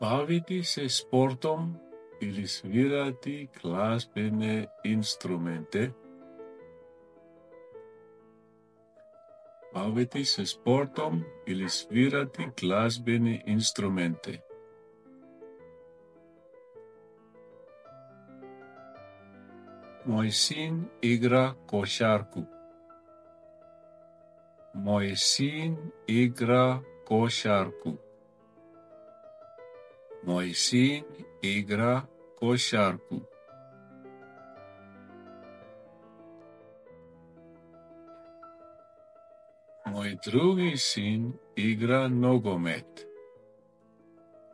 бавите се спортом или свирате глазбене инструменте. Бавите се спортом или свирате глазбене инструменте. Мой син игра кошарку. Мой син игра кошарку. Мой син игра кошарку. Мой другий син игра ногомет.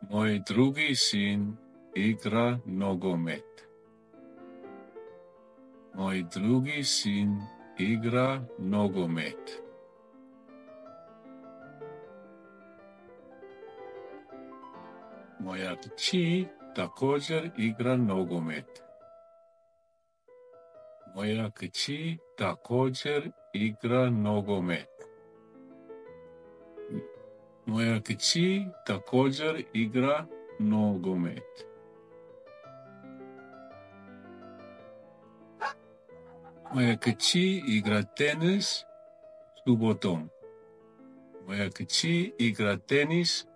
Мой другий син игра ногомет. Мой другий син игра ногомет. Моят чи такожер игра ногомет. Моя кчи такожер игра ногомет. Моя кчи такожер игра ногомет. Моя кчи игра теннис субботом. Моя кчи игра теннис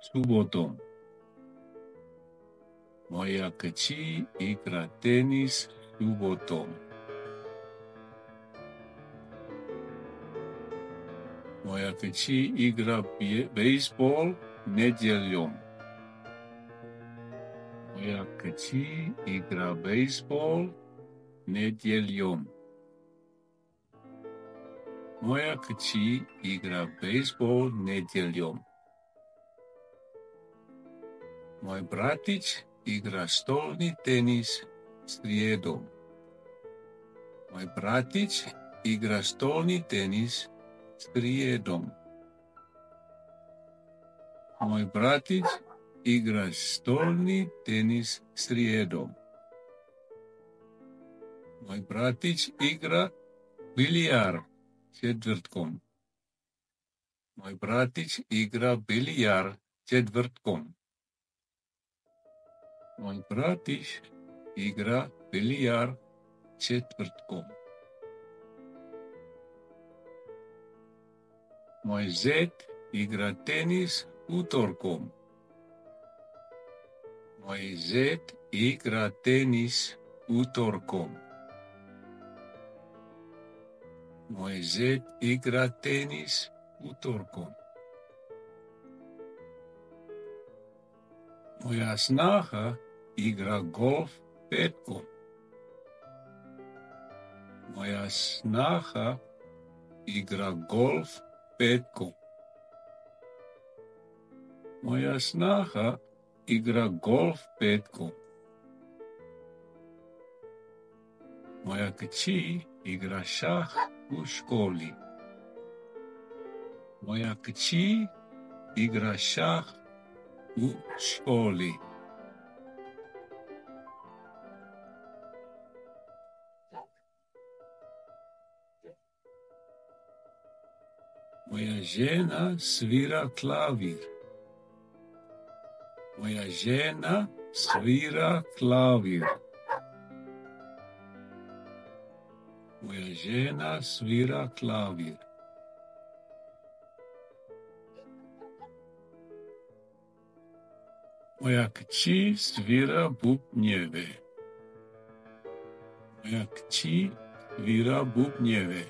субботом. Моя кчи игра теннис субботом. Моя кчи игра бейсбол неделем. Моя кчи игра бейсбол неделем. Моя кчи игра бейсбол неделем. Мой братич игра столный теннис средом. Мой братич игра столный теннис средом. Мой братич игра столный теннис средом. Мой братич игра бильярд четвертком. Мой братич игра бильярд четвертком. Мой братич игра бильярд четвертком. Мой зет игра теннис уторком. Мой зет игра теннис уторком. Мой зет игра теннис уторком. Моя снаха игра голф петком. Моя снаха игра голф петком. Моя снаха игра голф петком. Моя кчи игра шах у школе. Моя кчи игра шах у школе. Моя жена свира клавир. Моя жена свира клавир. Моя жена свира клавир. Моя кчи свира бубневе. Моя кчи свира бубневе.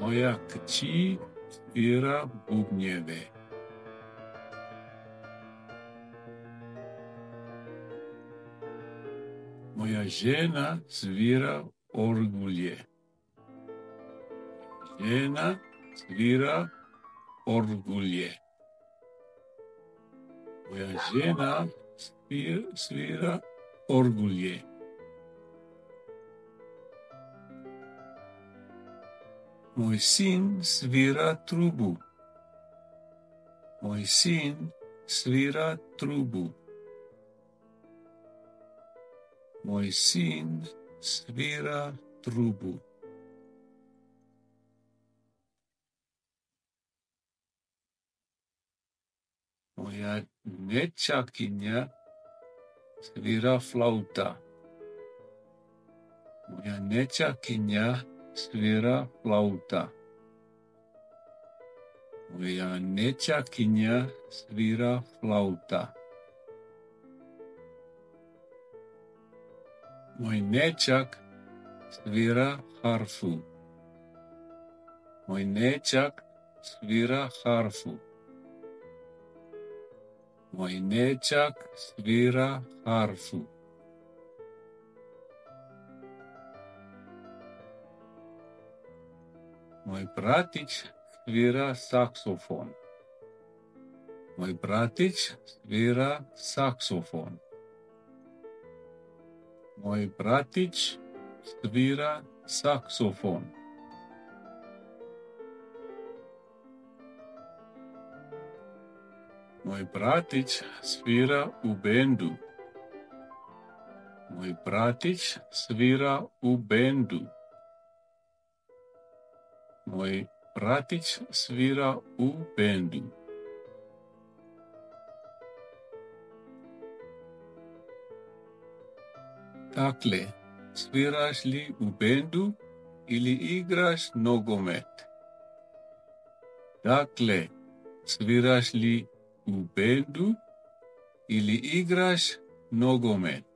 Моя кчи свира бубневе. Моя жена свира оргулье. Жена свира оргулье. Моя жена свира оргулье. Мой сын свира трубу. Мой сын свира трубу. Мой сын свира трубу. Oya nechakinya svira flauta. Oya nechakinya svira flauta. Oya nechakinya svira flauta. Мой нечак свира харфу. Мой нечак свира харфу. Мой нечак свира харфу. Мой братич свира саксофон. Мой братич свира саксофон. Мой братич свира саксофон. Мой братич свира убенду. Мой братич свира убенду. Мой братич свира убенду. Такле, свираш ли убенду или играш ногомет? Такле, свираш ли убенду или играш ногомет?